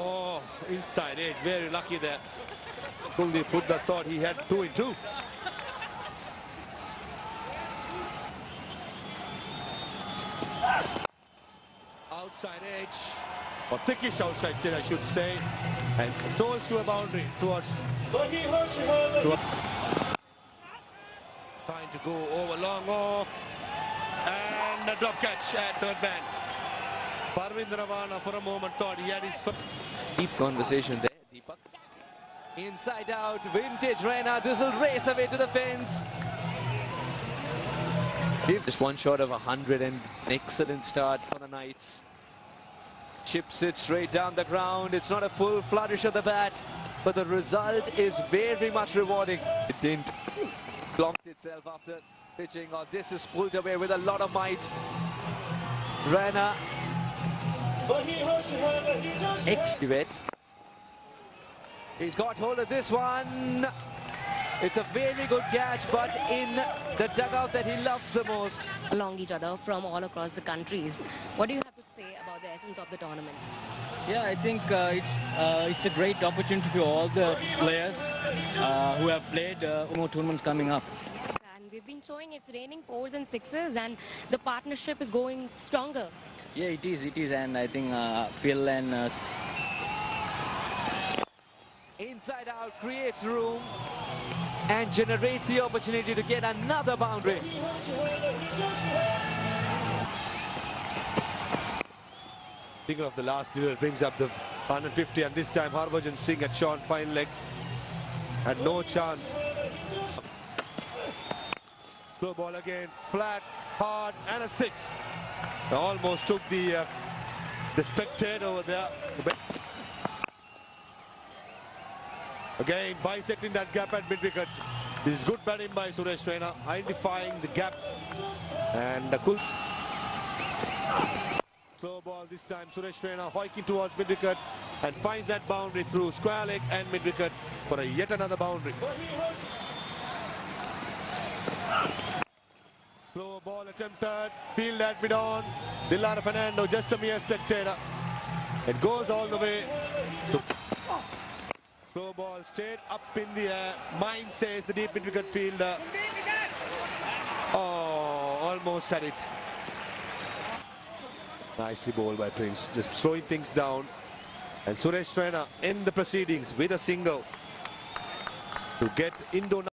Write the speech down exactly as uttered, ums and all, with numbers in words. Oh, inside edge. Very lucky there. Kuldeep Hooda thought he had two in two. Outside edge, or thickish outside chin, I should say, and close to a boundary towards. towards trying to go over long off, and a drop catch at third man. Barwin Ravana for a moment thought he had his first. Deep conversation there, Deepak. Inside out, vintage Raina. This will race away to the fence. Just one shot of a hundred, and it's an excellent start for the Knights. Chips it straight down the ground. It's not a full flourish of the bat, but the result is very much rewarding. It didn't clumped itself after pitching. Oh, this is pulled away with a lot of might. Raina. Excellent. He's got hold of this one. It's a very good catch, but in the dugout that he loves the most. Along each other from all across the countries. What do you have to say about the essence of the tournament? Yeah, I think uh, it's uh, it's a great opportunity for all the players uh, who have played uh, more tournaments coming up. Yes, and we've been showing it's raining fours and sixes, and the partnership is going stronger. Yeah, it is, it is, and I think uh, Phil and... Uh... Inside out creates room and generates the opportunity to get another boundary. Speaking of the last duel, brings up the one hundred fifty, and this time Harbhajan Singh at Sean Fine Leg had no chance. Slow ball again, flat, hard, and a six. They almost took the uh, the spectator over there. Again, bisecting that gap at mid-wicket. This is good batting by Suresh Raina, identifying the gap. And a cool slow ball this time. Suresh Raina hoiking towards mid-wicket and finds that boundary through square leg and mid-wicket for a yet another boundary. Slow ball attempted, field at mid-on. Dilara Fernando, just a mere spectator. It goes all the way to... Slow ball straight up in the air. Mine says the deep mid-wicket fielder. Oh, almost had it. Nicely bowled by Prince, just slowing things down. And Suresh Raina in the proceedings with a single to get Indona.